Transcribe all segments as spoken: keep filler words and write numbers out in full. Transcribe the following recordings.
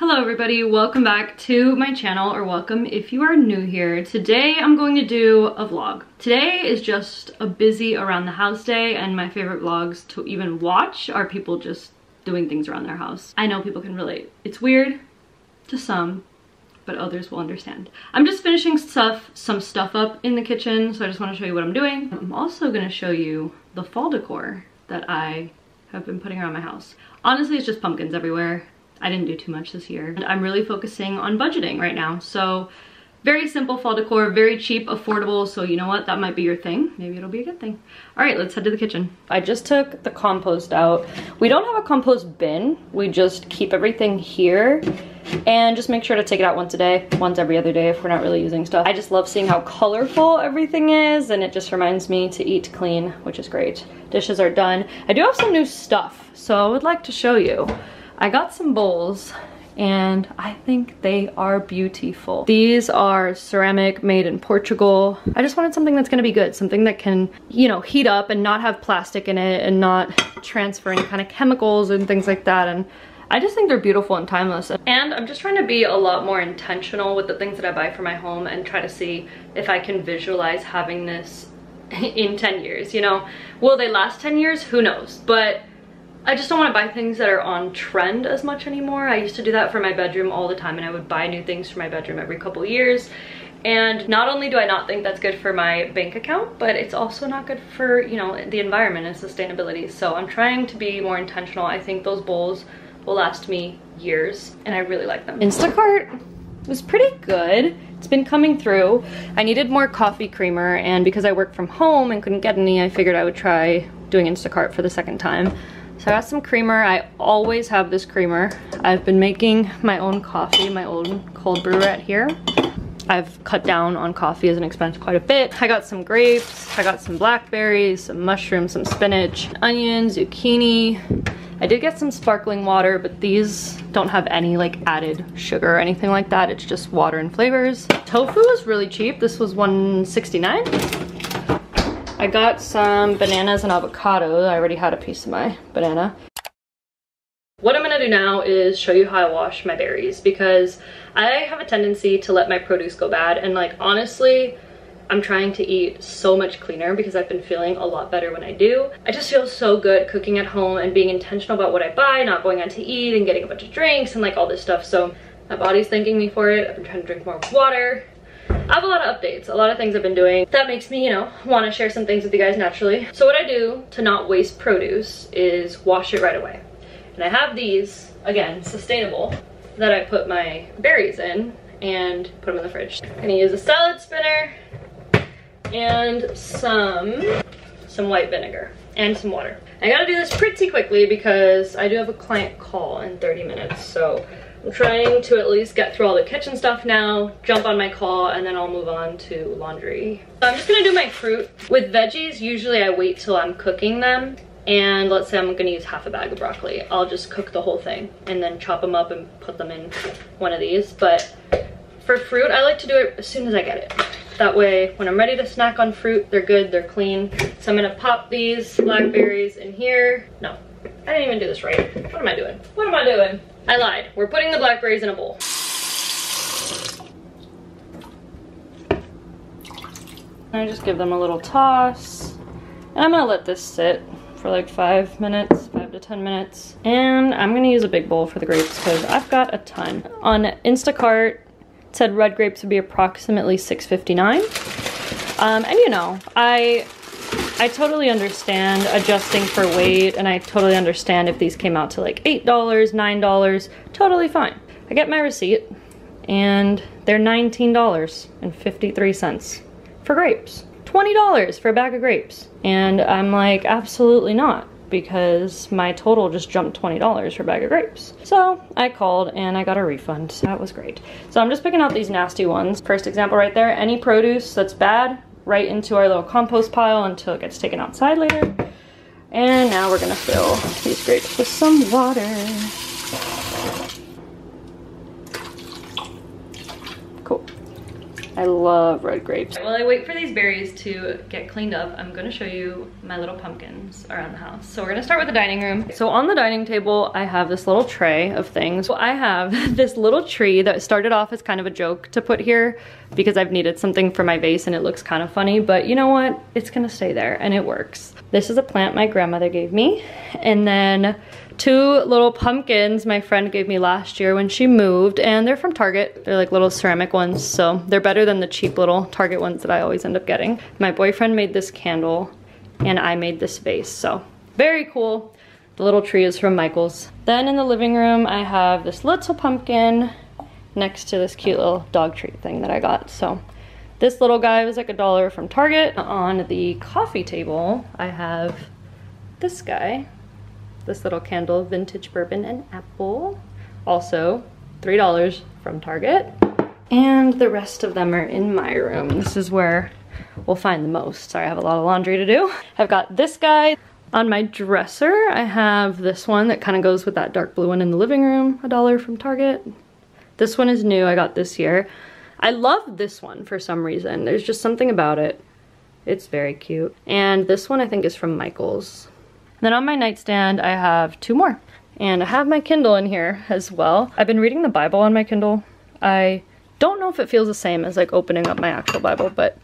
Hello everybody, welcome back to my channel, or welcome if you are new here. Today I'm going to do a vlog. Today is just a busy around the house day, and my favorite vlogs to even watch are people just doing things around their house. I know people can relate. It's weird to some, but others will understand. I'm just finishing stuff, some stuff up in the kitchen, so I just want to show you what I'm doing. I'm also going to show you the fall decor that I have been putting around my house. Honestly, it's just pumpkins everywhere. I didn't do too much this year. And I'm really focusing on budgeting right now. So very simple fall decor, very cheap, affordable. So you know what? That might be your thing. Maybe it'll be a good thing. All right, let's head to the kitchen. I just took the compost out. We don't have a compost bin. We just keep everything here and just make sure to take it out once a day, once every other day if we're not really using stuff. I just love seeing how colorful everything is, and it just reminds me to eat clean, which is great. Dishes are done. I do have some new stuff, so I would like to show you. I got some bowls and I think they are beautiful. These are ceramic, made in Portugal. I just wanted something that's gonna be good, something that can, you know, heat up and not have plastic in it and not transfer any kind of chemicals and things like that. And I just think they're beautiful and timeless. And I'm just trying to be a lot more intentional with the things that I buy for my home and try to see if I can visualize having this in ten years, you know? Will they last ten years? Who knows? But I just don't want to buy things that are on trend as much anymore. I used to do that for my bedroom all the time, and I would buy new things for my bedroom every couple years. And not only do I not think that's good for my bank account, but it's also not good for, you know, the environment and sustainability. So I'm trying to be more intentional. I think those bowls will last me years, and I really like them. Instacart was pretty good. It's been coming through. I needed more coffee creamer, and because I work from home and couldn't get any, I figured I would try doing Instacart for the second time. So I got some creamer. I always have this creamer. I've been making my own coffee, my own cold brew right here. I've cut down on coffee as an expense quite a bit. I got some grapes, I got some blackberries, some mushrooms, some spinach, onions, zucchini. I did get some sparkling water, but these don't have any like added sugar or anything like that. It's just water and flavors. Tofu is really cheap. This was one sixty-nine. I got some bananas and avocado. I already had a piece of my banana. What I'm gonna do now is show you how I wash my berries, because I have a tendency to let my produce go bad, and like honestly, I'm trying to eat so much cleaner because I've been feeling a lot better when I do. I just feel so good cooking at home and being intentional about what I buy, not going out to eat and getting a bunch of drinks and like all this stuff. So my body's thanking me for it. I've been trying to drink more water. I have a lot of updates, a lot of things I've been doing that makes me, you know, want to share some things with you guys naturally. So what I do to not waste produce is wash it right away. And I have these, again, sustainable, that I put my berries in and put them in the fridge. I'm gonna use a salad spinner and some, some white vinegar and some water. I gotta do this pretty quickly because I do have a client call in thirty minutes, so I'm trying to at least get through all the kitchen stuff now, jump on my call, and then I'll move on to laundry. So I'm just gonna do my fruit. With veggies, usually I wait till I'm cooking them, and let's say I'm gonna use half a bag of broccoli. I'll just cook the whole thing and then chop them up and put them in one of these. But for fruit, I like to do it as soon as I get it. That way, when I'm ready to snack on fruit, they're good, they're clean. So I'm gonna pop these blackberries in here. No, I didn't even do this right. What am I doing? What am I doing? I lied. We're putting the blackberries in a bowl. I just give them a little toss. And I'm gonna let this sit for like five minutes, five to ten minutes. And I'm gonna use a big bowl for the grapes because I've got a ton. On Instacart, it said red grapes would be approximately six fifty-nine. Um, and you know, I... I totally understand adjusting for weight, and I totally understand if these came out to like eight dollars, nine dollars, totally fine. I get my receipt, and they're nineteen dollars and fifty-three cents for grapes. twenty dollars for a bag of grapes. And I'm like, absolutely not, because my total just jumped twenty dollars for a bag of grapes. So I called and I got a refund, so that was great. So I'm just picking out these nasty ones. First example right there, any produce that's bad, right into our little compost pile until it gets taken outside later. And now we're gonna fill these grapes with some water. Cool. I love red grapes. While I wait for these berries to get cleaned up, I'm gonna show you my little pumpkins around the house. So we're gonna start with the dining room. So on the dining table, I have this little tray of things. So I have this little tree that started off as kind of a joke to put here because I've needed something for my vase and it looks kind of funny, but you know what? It's gonna stay there and it works. This is a plant my grandmother gave me. And then two little pumpkins my friend gave me last year when she moved, and they're from Target. They're like little ceramic ones, so they're better than the cheap little Target ones that I always end up getting. My boyfriend made this candle and I made this vase, so very cool. The little tree is from Michael's. Then in the living room, I have this little pumpkin next to this cute little dog treat thing that I got, so. This little guy was like a dollar from Target. On the coffee table, I have this guy, this little candle, vintage bourbon and apple. Also, three dollars from Target. And the rest of them are in my room. This is where we'll find the most. Sorry, I have a lot of laundry to do. I've got this guy. On my dresser, I have this one that kind of goes with that dark blue one in the living room, a dollar from Target. This one is new, I got this year. I love this one for some reason. There's just something about it. It's very cute. And this one I think is from Michael's. And then on my nightstand, I have two more. And I have my Kindle in here as well. I've been reading the Bible on my Kindle. I don't know if it feels the same as like opening up my actual Bible, but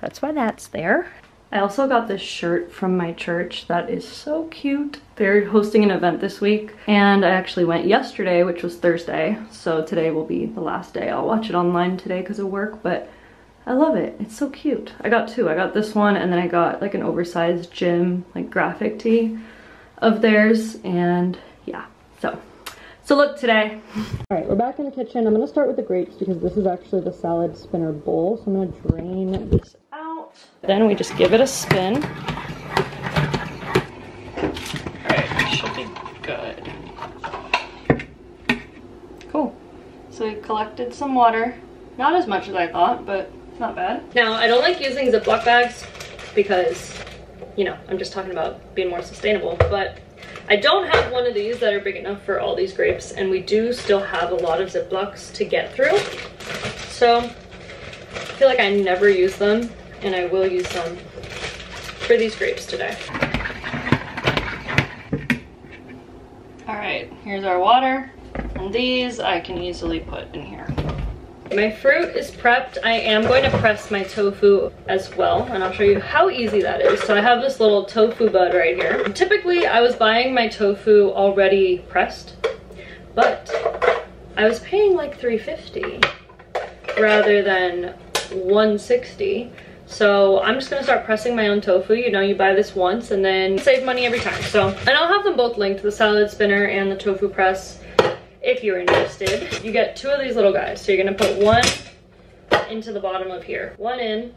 that's why that's there. I also got this shirt from my church that is so cute. They're hosting an event this week, and I actually went yesterday, which was Thursday, so today will be the last day. I'll watch it online today because of work, but I love it. It's so cute. I got two. I got this one, and then I got like an oversized gym like graphic tee of theirs, and yeah, so. So look today. All right, we're back in the kitchen. I'm gonna start with the grapes because this is actually the salad spinner bowl, so I'm gonna drain this out. Then we just give it a spin. All right, she'll be good. Cool. So we collected some water. Not as much as I thought, but it's not bad. Now, I don't like using Ziploc bags because, you know, I'm just talking about being more sustainable, but I don't have one of these that are big enough for all these grapes, and we do still have a lot of Ziplocs to get through. So I feel like I never use them, and I will use them for these grapes today. All right, here's our water. And these I can easily put in here. My fruit is prepped. I am going to press my tofu as well, and I'll show you how easy that is. So I have this little tofu bud right here. Typically, I was buying my tofu already pressed, but I was paying like three fifty rather than one sixty. So I'm just gonna start pressing my own tofu. You know, you buy this once and then save money every time. So, and I'll have them both linked, the salad spinner and the tofu press. If you're interested, you get two of these little guys. So you're gonna put one into the bottom of here. One in,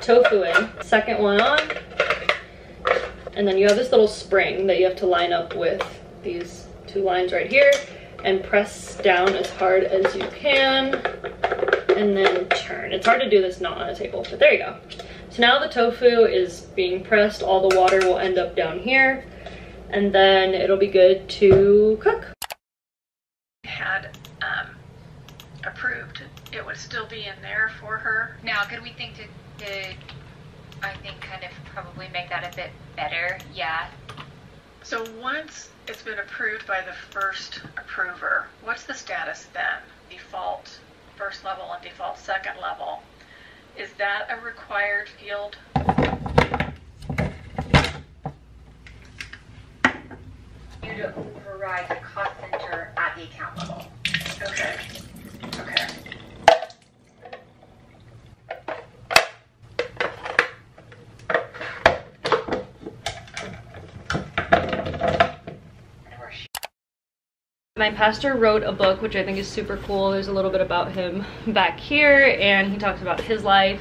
tofu in, second one on, and then you have this little spring that you have to line up with these two lines right here and press down as hard as you can and then turn. It's hard to do this not on a table, but there you go. So now the tofu is being pressed. All the water will end up down here and then it'll be good to cook. Had um, approved, it would still be in there for her. Now, could we think to, to, I think, kind of probably make that a bit better? Yeah. So once it's been approved by the first approver, what's the status then? Default first level and default second level. Is that a required field? You to override the cost center at the account level. Okay. Okay. My pastor wrote a book, which I think is super cool. There's a little bit about him back here, and he talks about his life.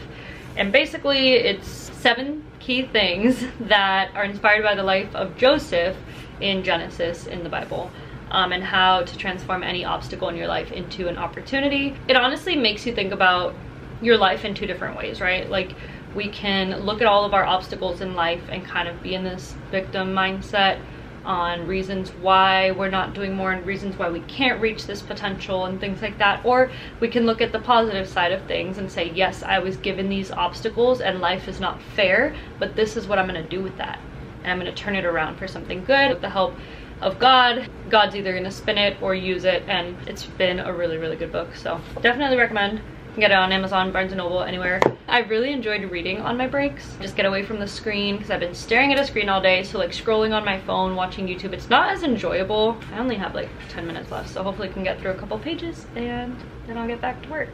And basically, it's seven key things that are inspired by the life of Joseph in Genesis in the Bible, um, and how to transform any obstacle in your life into an opportunity. It honestly makes you think about your life in two different ways, right? Like, we can look at all of our obstacles in life and kind of be in this victim mindset on reasons why we're not doing more and reasons why we can't reach this potential and things like that. Or we can look at the positive side of things and say, yes, I was given these obstacles and life is not fair, but this is what I'm going to do with that. And I'm going to turn it around for something good with the help of God. God's either going to spin it or use it. And it's been a really, really good book. So definitely recommend. You can get it on Amazon, Barnes and Noble, anywhere. I really enjoyed reading on my breaks. Just get away from the screen because I've been staring at a screen all day. So like scrolling on my phone, watching YouTube, it's not as enjoyable. I only have like ten minutes left. So hopefully I can get through a couple pages and then I'll get back to work.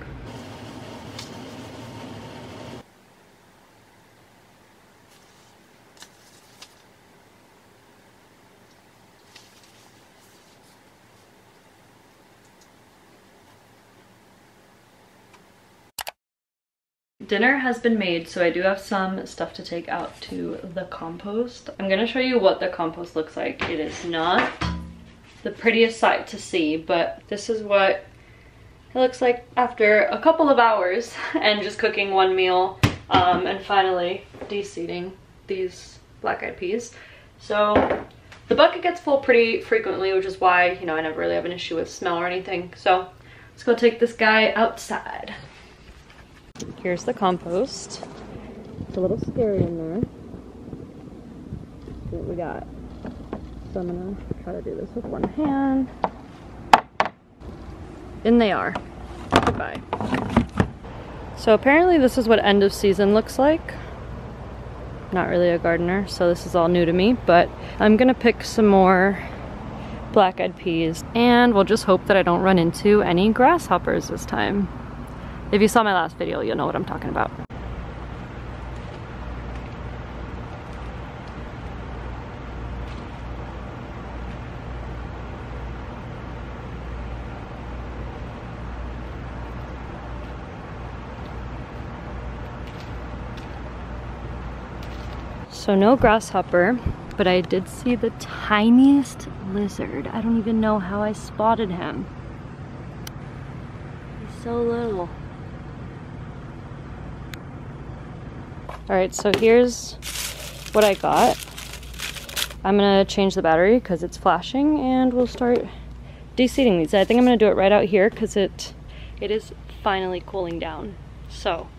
Dinner has been made, so I do have some stuff to take out to the compost. I'm gonna show you what the compost looks like. It is not the prettiest sight to see, but this is what it looks like after a couple of hours and just cooking one meal um, and finally de-seeding these black-eyed peas. So the bucket gets full pretty frequently, which is why, you know, I never really have an issue with smell or anything. So let's go take this guy outside. Here's the compost. It's a little scary in there. Let's see what we got. So I'm gonna try to do this with one hand. In they are. Goodbye. So apparently this is what end of season looks like. Not really a gardener, so this is all new to me, but I'm gonna pick some more black-eyed peas and we'll just hope that I don't run into any grasshoppers this time. If you saw my last video, you'll know what I'm talking about. So no grasshopper, but I did see the tiniest lizard. I don't even know how I spotted him. He's so little. All right, so here's what I got. I'm gonna change the battery because it's flashing and we'll start de-seeding these. I think I'm gonna do it right out here because it, it is finally cooling down. So,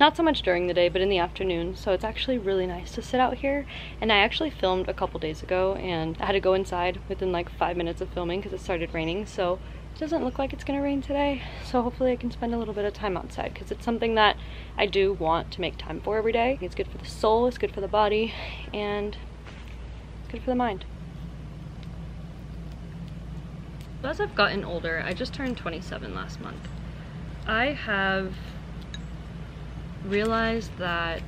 not so much during the day, but in the afternoon. So it's actually really nice to sit out here. And I actually filmed a couple days ago and I had to go inside within like five minutes of filming because it started raining. So it doesn't look like it's gonna rain today, so hopefully I can spend a little bit of time outside because it's something that I do want to make time for every day. It's good for the soul, it's good for the body, and it's good for the mind. As I've gotten older, I just turned twenty-seven last month, I have realized that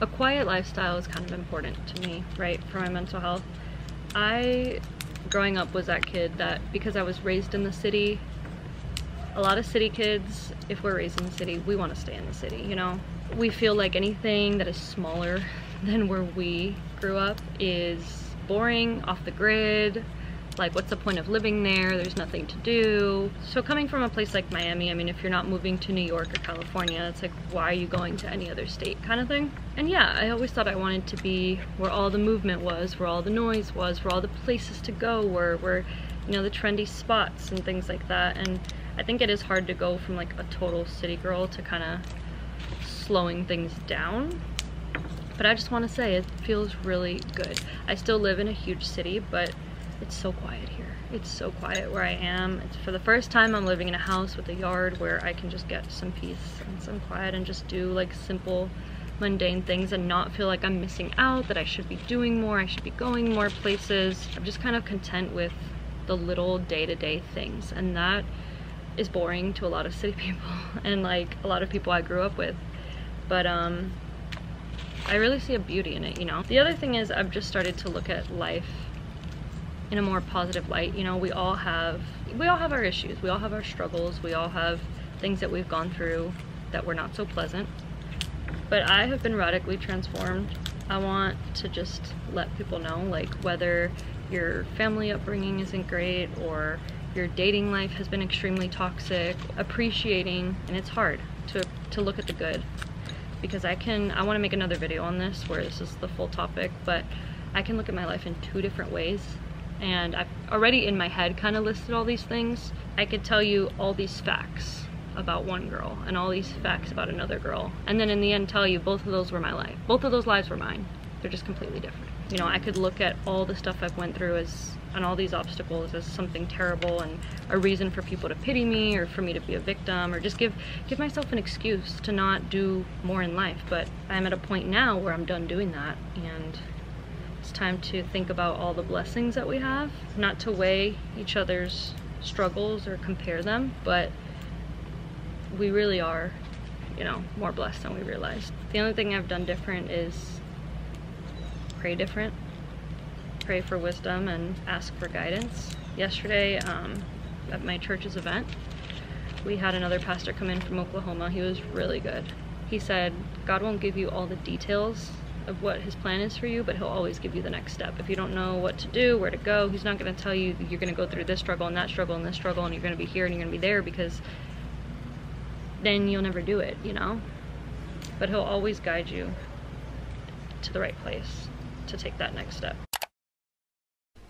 a quiet lifestyle is kind of important to me, right, for my mental health. I growing up was that kid that, because I was raised in the city, a lot of city kids, if we're raised in the city, we want to stay in the city, you know? We feel like anything that is smaller than where we grew up is boring, off the grid, like what's the point of living there? There's nothing to do. So coming from a place like Miami, I mean, if you're not moving to New York or California, it's like, why are you going to any other state kind of thing? And yeah, I always thought I wanted to be where all the movement was, where all the noise was, where all the places to go were, where, you know, the trendy spots and things like that. And I think it is hard to go from like a total city girl to kind of slowing things down. But I just want to say it feels really good. I still live in a huge city, but it's so quiet here. It's so quiet where I am. It's for the first time I'm living in a house with a yard where I can just get some peace and some quiet and just do like simple, mundane things and not feel like I'm missing out, that I should be doing more, I should be going more places. I'm just kind of content with the little day-to-day things, and that is boring to a lot of city people and like a lot of people I grew up with. But um, I really see a beauty in it, you know? The other thing is I've just started to look at life in a more positive light. You know, we all have we all have our issues, we all have our struggles, we all have things that we've gone through that were not so pleasant, but I have been radically transformed. I want to just let people know, like, whether your family upbringing isn't great or your dating life has been extremely toxic, appreciating, and it's hard to to look at the good, because I can I want to make another video on this where this is the full topic, but I can look at my life in two different ways, and I've already in my head kind of listed all these things. I could tell you all these facts about one girl and all these facts about another girl, and then in the end tell you both of those were my life. Both of those lives were mine. They're just completely different. You know, I could look at all the stuff I've went through as, and all these obstacles as something terrible and a reason for people to pity me or for me to be a victim, or just give give myself an excuse to not do more in life. But I'm at a point now where I'm done doing that, and it's time to think about all the blessings that we have, not to weigh each other's struggles or compare them, but we really are, you know, more blessed than we realize. The only thing I've done different is pray different. Pray for wisdom and ask for guidance. Yesterday, um, at my church's event, we had another pastor come in from Oklahoma. He was really good. He said, God won't give you all the details of what his plan is for you, but he'll always give you the next step. If you don't know what to do, where to go, he's not going to tell you you're going to go through this struggle and that struggle and this struggle and you're going to be here and you're going to be there, because then you'll never do it, you know? But he'll always guide you to the right place to take that next step.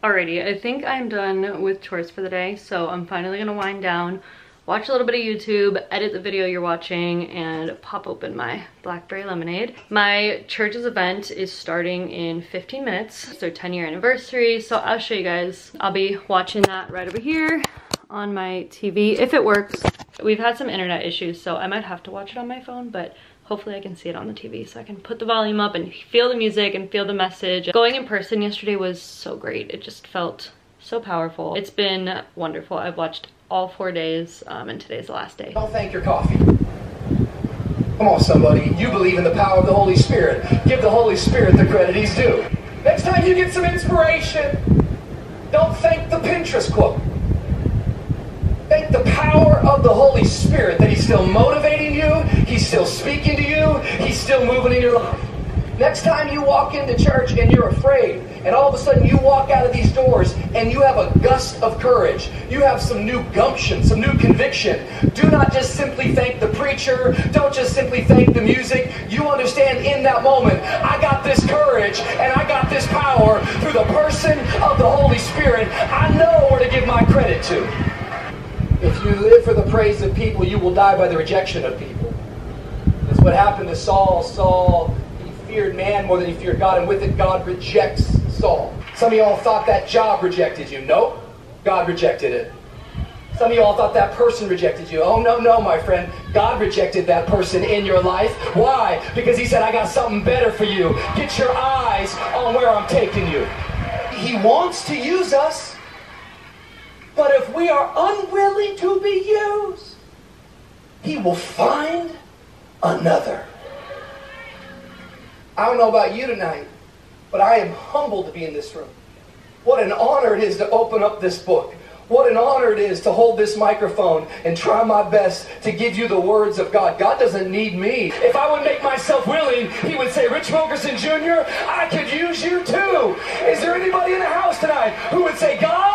Alrighty, I think I'm done with chores for the day, so I'm finally gonna wind down, watch a little bit of YouTube, edit the video you're watching, and pop open my BlackBerry lemonade. My church's event is starting in fifteen minutes. It's their ten year anniversary, so I'll show you guys. I'll be watching that right over here on my T V, if it works. We've had some internet issues, so I might have to watch it on my phone, but hopefully I can see it on the T V so I can put the volume up and feel the music and feel the message. Going in person yesterday was so great. It just felt so powerful. It's been wonderful. I've watched all four days um, and today's the last day. Don't thank your coffee. Come on, somebody. You believe in the power of the Holy Spirit. Give the Holy Spirit the credit he's due. Next time you get some inspiration, don't thank the Pinterest quote. Thank the power of the Holy Spirit that he's still motivating you, he's still speaking to you, he's still moving in your life. Next time you walk into church and you're afraid, and all of a sudden you walk out of these doors and you have a gust of courage, you have some new gumption, some new conviction, do not just simply thank the preacher, don't just simply thank the music. You understand in that moment, I got this courage and I got this power through the person of the Holy Spirit. I know where to give my credit to. If you live for the praise of people, you will die by the rejection of people. That's what happened to Saul. Saul, he feared man more than he feared God, and with it, God rejects Saul. Some of y'all thought that job rejected you. Nope, God rejected it. Some of y'all thought that person rejected you. Oh, no, no, my friend. God rejected that person in your life. Why? Because he said, I got something better for you. Get your eyes on where I'm taking you. He wants to use us. But if we are unwilling to be used, he will find another. I don't know about you tonight, but I am humbled to be in this room. What an honor it is to open up this book. What an honor it is to hold this microphone and try my best to give you the words of God. God doesn't need me. If I would make myself willing, he would say, Rich Wilkerson Junior, I could use you too. Is there anybody in the house tonight who would say, God,